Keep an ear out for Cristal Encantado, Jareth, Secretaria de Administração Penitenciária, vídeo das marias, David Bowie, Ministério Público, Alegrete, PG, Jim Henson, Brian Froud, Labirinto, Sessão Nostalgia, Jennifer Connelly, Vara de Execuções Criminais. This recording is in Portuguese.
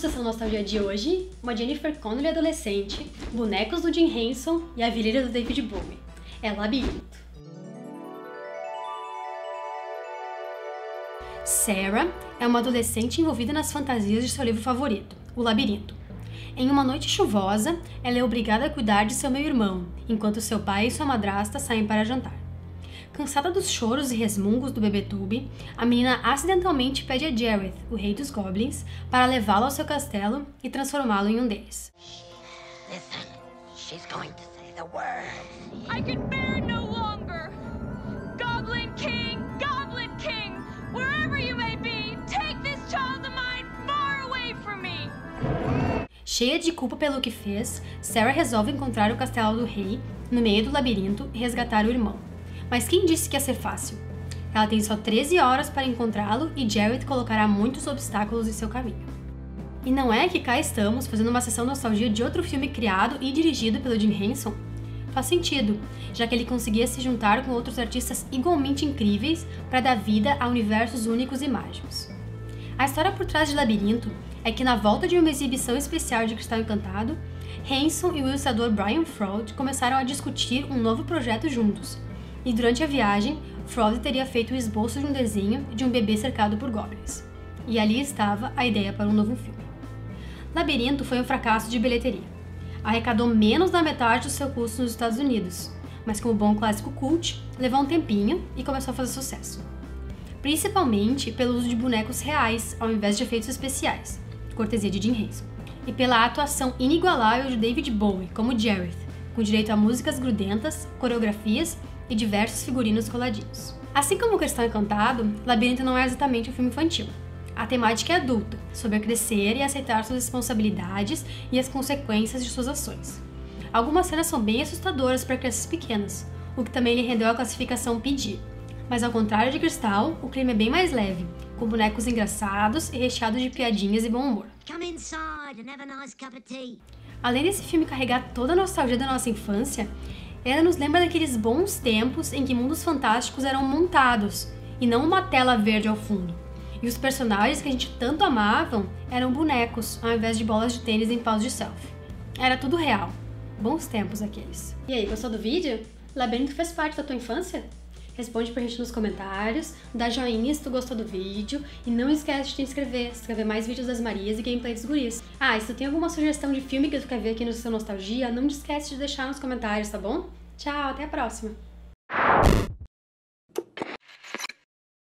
Sessão Nostalgia de hoje, uma Jennifer Connelly adolescente, bonecos do Jim Henson e a virilha do David Bowie. É Labirinto. Sarah é uma adolescente envolvida nas fantasias de seu livro favorito, O Labirinto. Em uma noite chuvosa, ela é obrigada a cuidar de seu meio-irmão, enquanto seu pai e sua madrasta saem para jantar. Cansada dos choros e resmungos do bebê Tube, a menina acidentalmente pede a Jareth, o rei dos goblins, para levá-lo ao seu castelo e transformá-lo em um deles. Cheia de culpa pelo que fez, Sarah resolve encontrar o castelo do rei no meio do labirinto e resgatar o irmão. Mas quem disse que ia ser fácil? Ela tem só 13 horas para encontrá-lo e Jareth colocará muitos obstáculos em seu caminho. E não é que cá estamos fazendo uma sessão nostalgia de outro filme criado e dirigido pelo Jim Henson? Faz sentido, já que ele conseguia se juntar com outros artistas igualmente incríveis para dar vida a universos únicos e mágicos. A história por trás de Labirinto é que na volta de uma exibição especial de Cristal Encantado, Henson e o ilustrador Brian Froud começaram a discutir um novo projeto juntos. E durante a viagem, Froud teria feito o esboço de um desenho de um bebê cercado por goblins. E ali estava a ideia para um novo filme. Labirinto foi um fracasso de bilheteria. Arrecadou menos da metade do seu custo nos Estados Unidos, mas como bom clássico cult, levou um tempinho e começou a fazer sucesso. Principalmente pelo uso de bonecos reais ao invés de efeitos especiais, cortesia de Jim Henson, e pela atuação inigualável de David Bowie como Jareth, com direito a músicas grudentas, coreografias e diversos figurinos coladinhos. Assim como o Cristal Encantado, Labirinto não é exatamente um filme infantil. A temática é adulta, sobre crescer e aceitar suas responsabilidades e as consequências de suas ações. Algumas cenas são bem assustadoras para crianças pequenas, o que também lhe rendeu a classificação PG. Mas ao contrário de Cristal, o clima é bem mais leve, com bonecos engraçados e recheados de piadinhas e bom humor. Além desse filme carregar toda a nostalgia da nossa infância, ela nos lembra daqueles bons tempos em que mundos fantásticos eram montados, e não uma tela verde ao fundo. E os personagens que a gente tanto amavam eram bonecos, ao invés de bolas de tênis em paus de selfie. Era tudo real. Bons tempos aqueles. E aí, gostou do vídeo? Labirinto fez parte da tua infância? Responde pra gente nos comentários, dá joinha se tu gostou do vídeo, e não esquece de te inscrever, se tu quer ver mais vídeos das Marias e gameplay dos guris. Ah, e se tu tem alguma sugestão de filme que tu quer ver aqui no Sessão Nostalgia, não te esquece de deixar nos comentários, tá bom? Tchau, até a próxima!